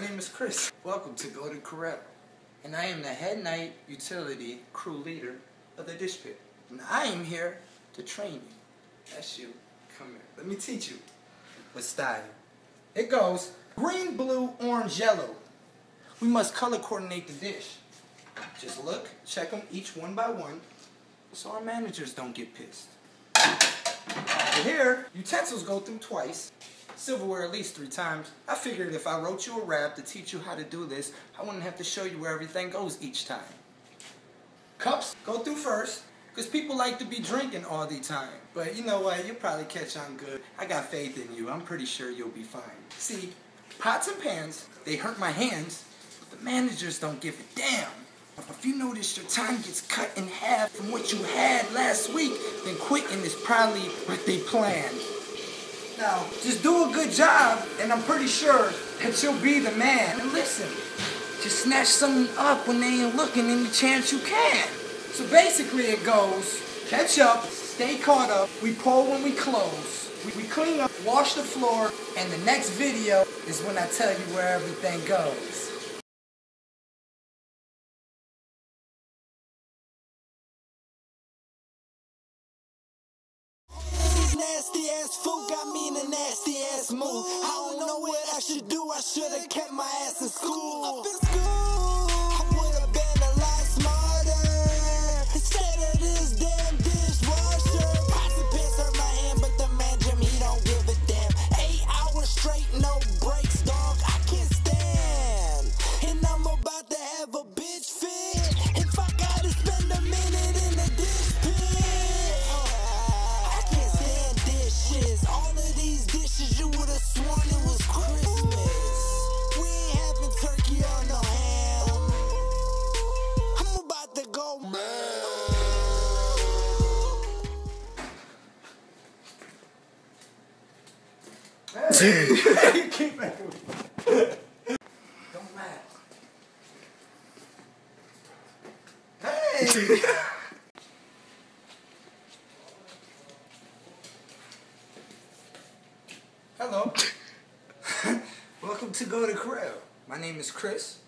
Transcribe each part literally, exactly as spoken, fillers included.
My name is Chris. Welcome to Golden Corral, and I am the head night utility crew leader of the dish pit. And I am here to train you. That's you. Come here. Let me teach you with style. It goes green, blue, orange, yellow. We must color coordinate the dish. Just look, check them each one by one, so our managers don't get pissed. Over here, utensils go through twice. Silverware at least three times. I figured if I wrote you a rap to teach you how to do this, I wouldn't have to show you where everything goes each time. Cups go through first, because people like to be drinking all the time. But you know what, you'll probably catch on good. I got faith in you, I'm pretty sure you'll be fine. See, pots and pans, they hurt my hands, but the managers don't give a damn. If you notice your time gets cut in half from what you had last week, then quitting is probably what they planned. Now, just do a good job, and I'm pretty sure that you'll be the man. And listen, just snatch something up when they ain't looking any chance you can. So basically it goes, catch up, stay caught up, we pull when we close, we, we clean up, wash the floor, and the next video is when I tell you where everything goes. Nasty ass food got me in a nasty ass mood. I don't know what I should do. I should have kept my ass in school. Up in school, I would have been a lot smarter. Instead of this damn dishwasher, pots and pans hurt my hand, but the manager, he don't give a damn. Eight hours straight, no breaks, dog. I can't stand, and I'm about to have a bitch fit. If I gotta spend a minute in the dish pit. All of these dishes, you would have sworn it was Christmas. We ain't having turkey or no ham. I'm about to go mad. Hey. Keep back away. Don't laugh. Hey. Hello. Welcome to Golden Corral. My name is Chris.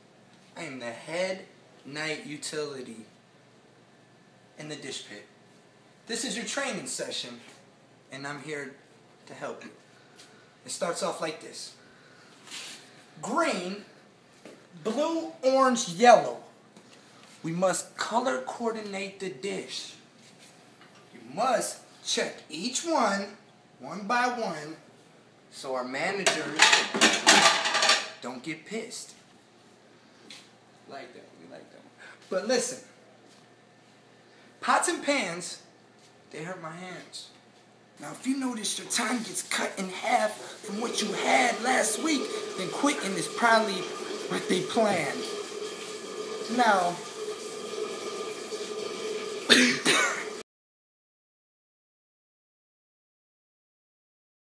I am the head night utility in the dish pit. This is your training session, and I'm here to help you. It starts off like this. Green, blue, orange, yellow. We must color coordinate the dish. You must check each one, one by one, so our managers don't get pissed. Like that, we like that one. But listen, pots and pans, they hurt my hands. Now if you notice your time gets cut in half from what you had last week, then quitting is probably what they planned. Now,